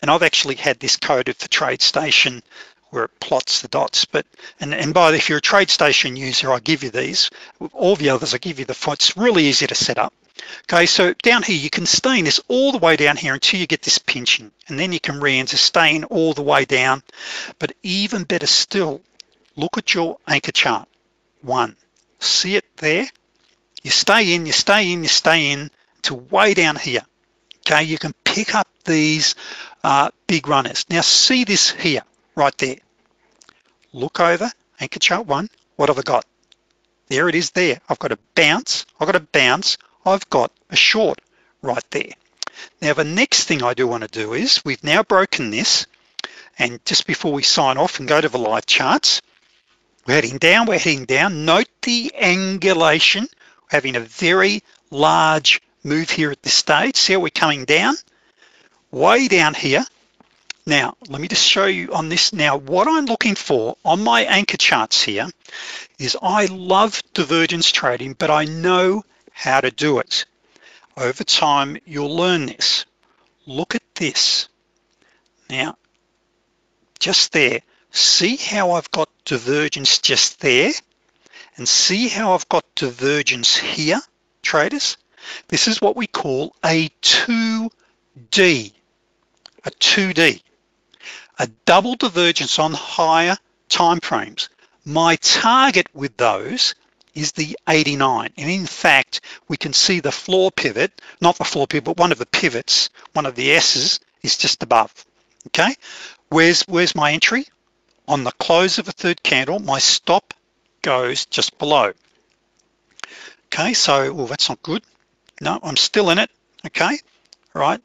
and I've actually had this coded for TradeStation where it plots the dots, but, and, and by the way, if you're a TradeStation user, I give you these. With all the others, I give you the fonts. It's really easy to set up. Okay, so down here, you can stay in this all the way down here until you get this pinching, and then you can re-enter, stay in all the way down. But even better still, look at your anchor chart one. See it there? You stay in, you stay in, you stay in to way down here. Okay, you can pick up these uh, big runners. Now see this here, right there. Look over, anchor chart one, what have I got? There it is there. I've got a bounce, I've got a bounce, I've got a short right there. Now the next thing I do want to do is, we've now broken this, and just before we sign off and go to the live charts, we're heading down, we're heading down. Note the angulation. Having a very large move here at this stage. See how we're coming down, way down here. Now, let me just show you on this. Now, what I'm looking for on my anchor charts here is I love divergence trading, but I know how to do it. Over time, you'll learn this. Look at this. Now, just there. See how I've got divergence just there, and see how I've got divergence here, traders? This is what we call a two D, a two D, a double divergence on higher time frames. My target with those is the eighty-nine, and in fact we can see the floor pivot, not the floor pivot, but one of the pivots, one of the S's is just above. Okay, where's where's my entry? On the close of a third candle, my stop goes just below. Okay, so well, that's not good. No, I'm still in it. Okay, all right,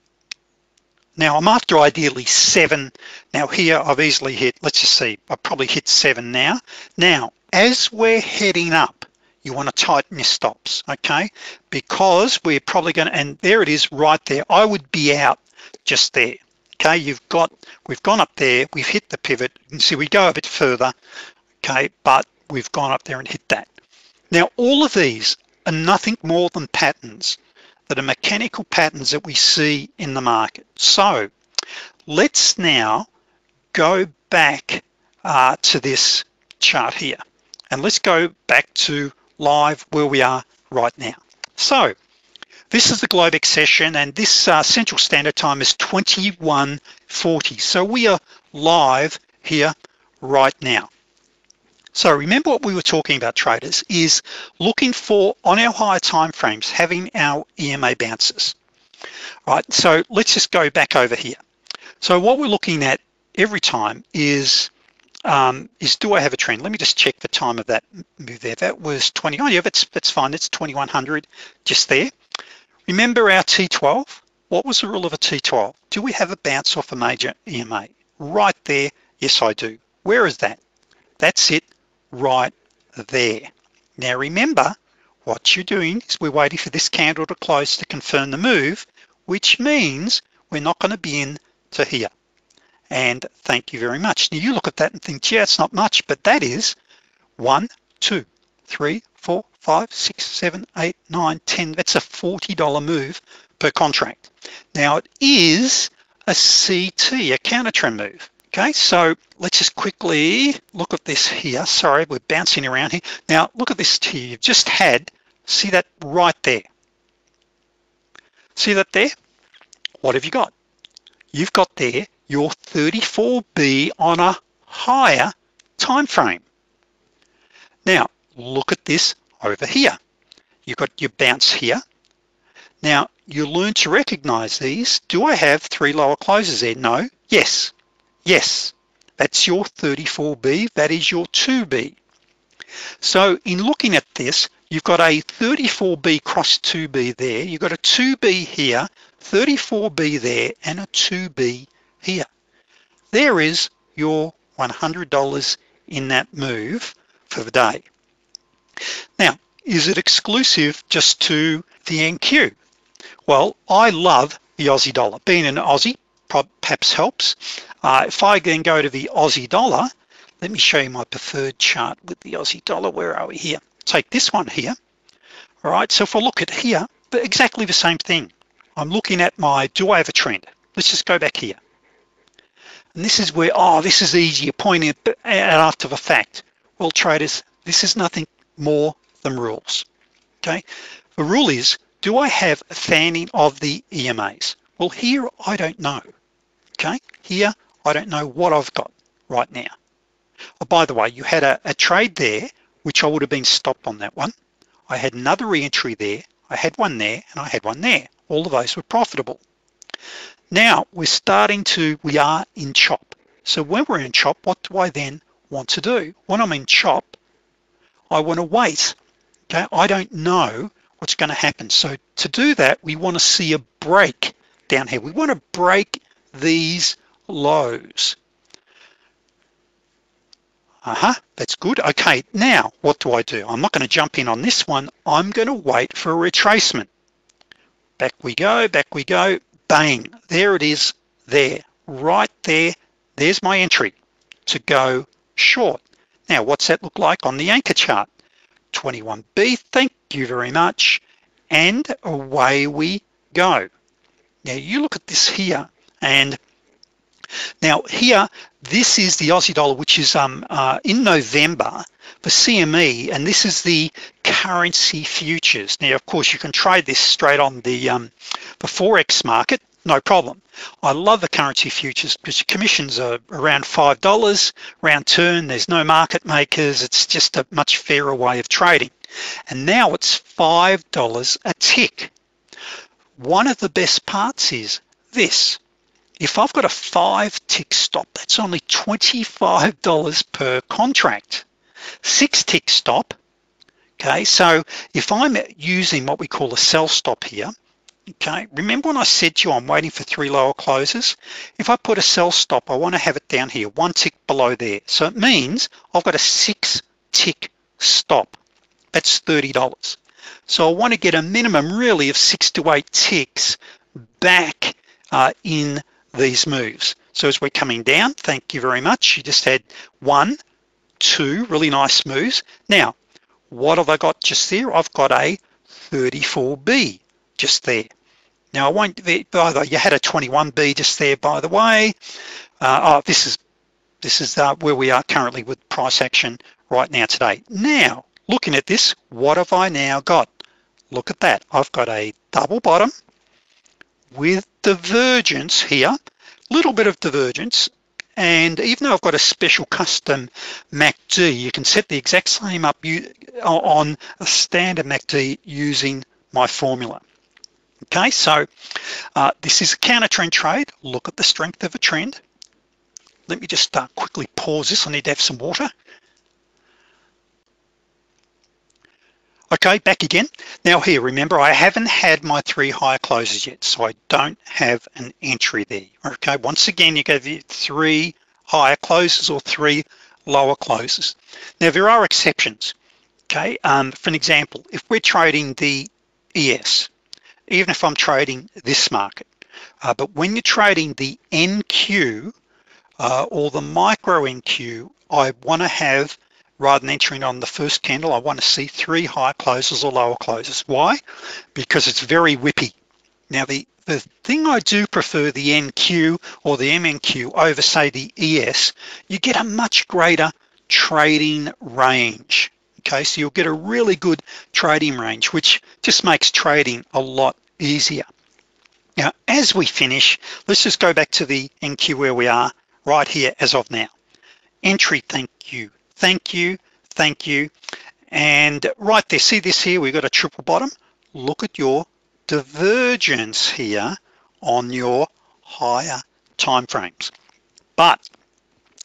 now I'm after ideally seven. Now here I've easily hit, let's just see, I've probably hit seven now. Now as we're heading up, you want to tighten your stops, okay? Because we're probably going to, and there it is right there. I would be out just there, okay? You've got, we've gone up there, we've hit the pivot. You can see we go a bit further, okay? But we've gone up there and hit that. Now, all of these are nothing more than patterns that are mechanical patterns that we see in the market. So let's now go back uh, to this chart here. And let's go back to live where we are right now. So this is the Globex session, and this uh, Central Standard Time is twenty-one forty. So we are live here right now. So remember what we were talking about, traders, is looking for, on our higher time frames, having our E M A bounces. All right, so let's just go back over here. So what we're looking at every time is Um, is do I have a trend? Let me just check the time of that move there. That was twenty. Oh yeah, that's, that's fine. That's twenty-one hundred just there. Remember our T twelve? What was the rule of a T twelve? Do we have a bounce off a major E M A? Right there. Yes, I do. Where is that? That's it right there. Now remember, what you're doing is we're waiting for this candle to close to confirm the move, which means we're not going to be in to here. And thank you very much. Now you look at that and think, yeah, it's not much, but that is one, two, three, four, five, six, seven, eight, nine, ten. That's a forty dollar move per contract. Now it is a C T, a counter trend move. Okay, so let's just quickly look at this here. Sorry, we're bouncing around here. Now look at this here. You've just had, see that right there? See that there? What have you got? You've got there your thirty-four B on a higher time frame. Now look at this over here. You've got your bounce here. Now you learn to recognize these. Do I have three lower closes there? No. Yes. Yes. That's your thirty-four B. That is your two B. So in looking at this, you've got a thirty-four B cross two B there. You've got a two B here, thirty-four B there, and a two B here. There is your one hundred dollars in that move for the day. Now, is it exclusive just to the N Q? Well, I love the Aussie dollar. Being an Aussie perhaps helps. Uh, if I then go to the Aussie dollar, let me show you my preferred chart with the Aussie dollar. Where are we here? Take this one here. All right, so if I look at here, exactly the same thing. I'm looking at my, do I have a trend? Let's just go back here. And this is where, oh, this is easier, pointing at after the fact. Well, traders, this is nothing more than rules, okay? The rule is, do I have a fanning of the E M As? Well, here, I don't know, okay? Here, I don't know what I've got right now. Oh, by the way, you had a, a trade there, which I would have been stopped on that one. I had another re-entry there. I had one there, and I had one there. All of those were profitable. Now we're starting to, we are in chop. So when we're in chop, what do I then want to do? When I'm in chop, I want to wait, okay? I don't know what's going to happen. So to do that, we want to see a break down here. We want to break these lows. Uh-huh, that's good. Okay, now what do I do? I'm not going to jump in on this one. I'm going to wait for a retracement. Back we go, back we go. Bang, there it is, there, right there. There's my entry to go short. Now, what's that look like on the anchor chart? twenty-one B, thank you very much. And away we go. Now, you look at this here, and now here, This is the Aussie dollar, which is um, uh, in November for C M E, and this is the currency futures. Now, of course, you can trade this straight on the, um, the Forex market, no problem. I love the currency futures because commissions are around five dollars, round turn, there's no market makers, it's just a much fairer way of trading. And now it's five dollars a tick. One of the best parts is this. If I've got a five tick stop, that's only twenty-five dollars per contract. Six tick stop, okay? So if I'm using what we call a sell stop here, okay? Remember when I said to you, I'm waiting for three lower closes? If I put a sell stop, I wanna have it down here, one tick below there. So it means I've got a six tick stop. That's thirty dollars. So I wanna get a minimum really of six to eight ticks back uh, in these moves. So as we're coming down, thank you very much. You just had one, two really nice moves. Now, what have I got just there? I've got a thirty-four B just there. Now I won't, either you had a twenty-one B just there, by the way. Uh, oh, this is, this is uh, where we are currently with price action right now today. Now, looking at this, what have I now got? Look at that. I've got a double bottom with divergence here, little bit of divergence, and even though I've got a special custom M A C D, you can set the exact same up on a standard M A C D using my formula. Okay, so uh, this is a counter trend trade. Look at the strength of a trend. Let me just uh, quickly pause this. I need to have some water. Okay, back again. Now here, remember, I haven't had my three higher closes yet, so I don't have an entry there. Okay, once again, you go the three higher closes or three lower closes. Now, there are exceptions, okay? Um, for an example, if we're trading the E S, even if I'm trading this market, uh, but when you're trading the N Q uh, or the micro N Q, I wanna have, rather than entering on the first candle, I want to see three higher closes or lower closes. Why? Because it's very whippy. Now, the, the thing I do prefer the N Q or the M N Q over, say, the E S, you get a much greater trading range, okay? So you'll get a really good trading range, which just makes trading a lot easier. Now, as we finish, let's just go back to the N Q where we are right here as of now. Entry, thank you. Thank you, thank you. And right there, see this here, we've got a triple bottom. Look at your divergence here on your higher timeframes. But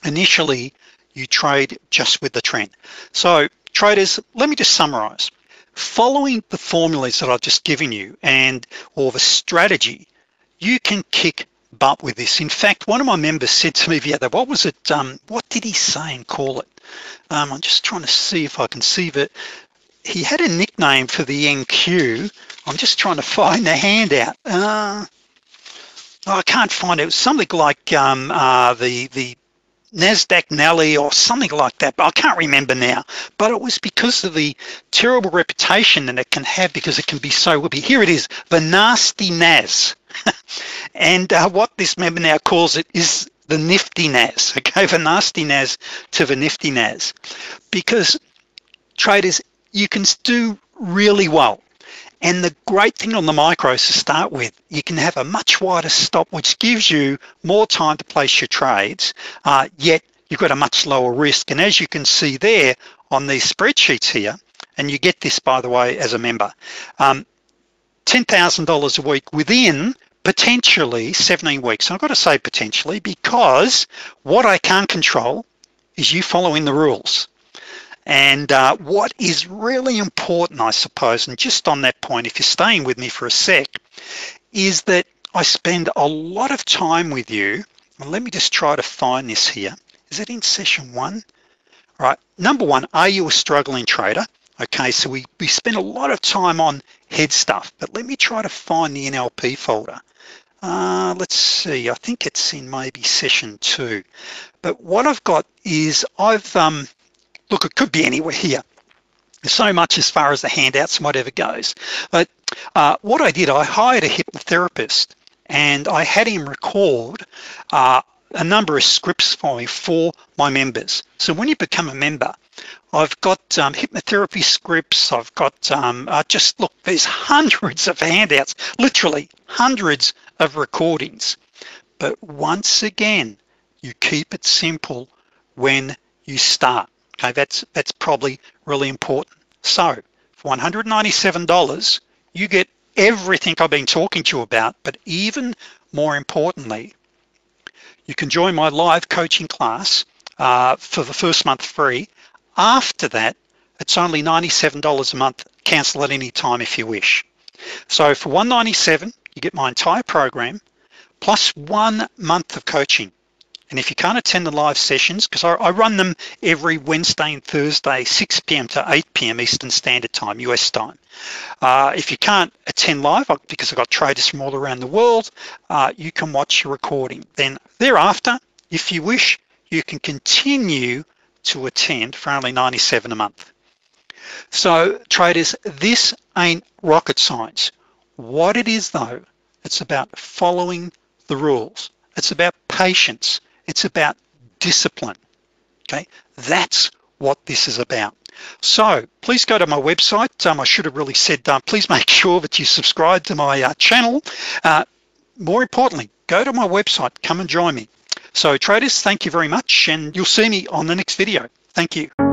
initially, you trade just with the trend. So traders, let me just summarize. Following the formulas that I've just given you and or the strategy, you can kick butt with this. In fact, one of my members said to me the other, what was it, um, what did he say and call it? Um, I'm just trying to see if I can see that. He had a nickname for the N Q. I'm just trying to find the handout. Uh, I can't find it. It was something like um, uh, the, the Nasdaq Nelly or something like that, but I can't remember now. But it was because of the terrible reputation that it can have because it can be so whippy. Here it is, the nasty Nas. And uh, what this member now calls it is the nifty N A S, okay, the nasty N A S to the nifty N A S, because traders, you can do really well. And the great thing on the micros to start with, you can have a much wider stop, which gives you more time to place your trades, uh, yet you've got a much lower risk. And as you can see there on these spreadsheets here, and you get this, by the way, as a member, um, ten thousand dollars a week within potentially seventeen weeks. And I've got to say potentially because what I can't control is you following the rules. And uh, what is really important, I suppose, and just on that point, if you're staying with me for a sec, is that I spend a lot of time with you. And let me just try to find this here. Is it in session one? All right, number one, are you a struggling trader? Okay, so we, we spend a lot of time on head stuff, but let me try to find the N L P folder. Uh, let's see, I think it's in maybe session two. But what I've got is I've, um, look, it could be anywhere here. There's so much as far as the handouts and whatever goes. But uh, what I did, I hired a hypnotherapist and I had him record uh, a number of scripts for me for my members. So when you become a member, I've got um, hypnotherapy scripts, I've got, um, uh, just look, there's hundreds of handouts, literally hundreds of recordings. But once again, you keep it simple when you start. Okay, that's, that's probably really important. So for one hundred ninety-seven dollars, you get everything I've been talking to you about, but even more importantly, you can join my live coaching class uh, for the first month free. After that, it's only ninety-seven dollars a month, cancel at any time if you wish. So for one hundred ninety-seven dollars, you get my entire program, plus one month of coaching. And if you can't attend the live sessions, because I, I run them every Wednesday and Thursday, six p m to eight p m Eastern Standard Time, U S time. Uh, if you can't attend live, because I've got traders from all around the world, uh, you can watch your recording. Then thereafter, if you wish, you can continue to attend for only ninety-seven dollars a month. So traders, this ain't rocket science. What it is though, it's about following the rules. It's about patience. It's about discipline, okay? That's what this is about. So please go to my website. Um, I should have really said, um, please make sure that you subscribe to my uh, channel. Uh, more importantly, go to my website, come and join me. So traders, thank you very much, and you'll see me on the next video. Thank you.